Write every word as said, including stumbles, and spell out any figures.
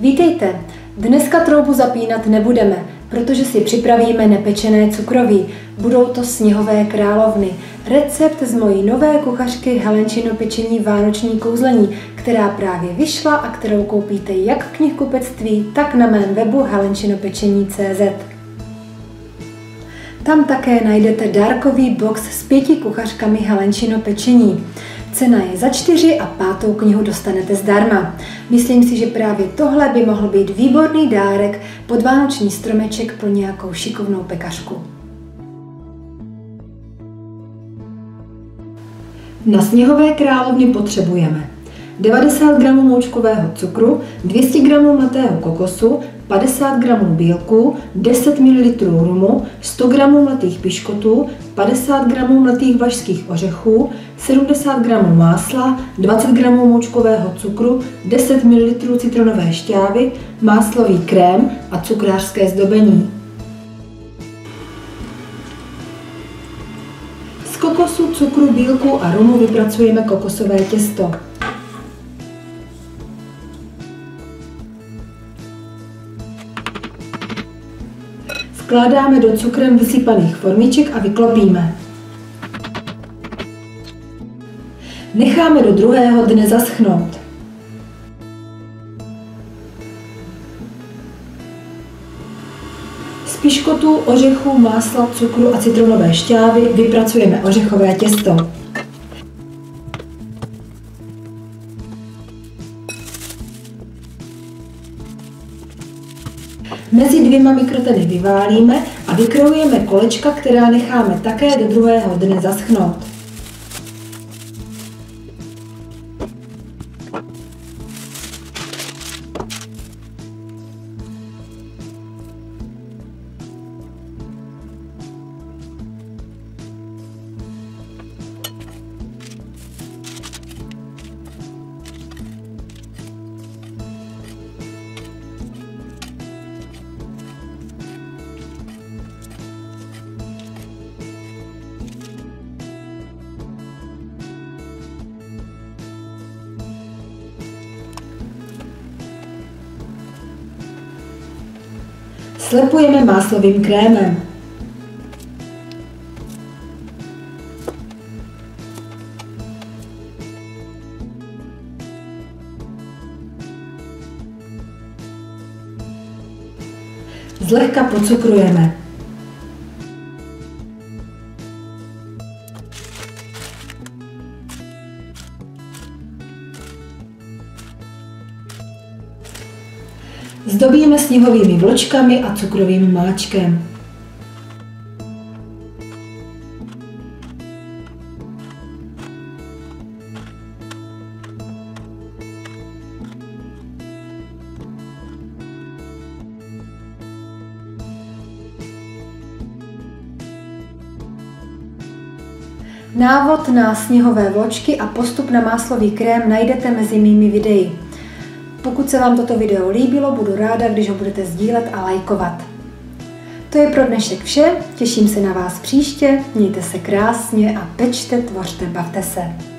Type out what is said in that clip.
Vítejte! Dneska troubu zapínat nebudeme, protože si připravíme nepečené cukroví. Budou to sněhové královny. Recept z mojí nové kuchařky Helenčino pečení Vánoční kouzlení, která právě vyšla a kterou koupíte jak v knihkupectví, tak na mém webu helenčinopečení tečka cz. Tam také najdete dárkový box s pěti kuchařkami Helenčino pečení. Cena je za čtyři a pátou knihu dostanete zdarma. Myslím si, že právě tohle by mohl být výborný dárek pod vánoční stromeček pro nějakou šikovnou pekařku. Na sněhové královny potřebujeme devadesát gramů moučkového cukru, dvě stě gramů mletého kokosu, padesát gramů bílku, deset mililitrů rumu, sto gramů mletých piškotů, padesát gramů mletých vlašských ořechů, sedmdesát gramů másla, dvacet gramů moučkového cukru, deset mililitrů citronové šťávy, máslový krém a cukrářské zdobení. Z kokosu, cukru, bílku a rumu vypracujeme kokosové těsto. Vkládáme do cukrem vysypaných formiček a vyklopíme. Necháme do druhého dne zaschnout. Z piškotů, ořechů, másla, cukru a citronové šťávy vypracujeme ořechové těsto. Mezi dvěma mikroteny vyválíme a vykrojujeme kolečka, která necháme také do druhého dne zaschnout. Slepujeme máslovým krémem. Zlehka pocukrujeme. Zdobíme sněhovými vločkami a cukrovým máčkem. Návod na sněhové vločky a postup na máslový krém najdete mezi mými videí. Pokud se vám toto video líbilo, budu ráda, když ho budete sdílet a lajkovat. To je pro dnešek vše, těším se na vás příště, mějte se krásně a pečte, tvořte, bavte se.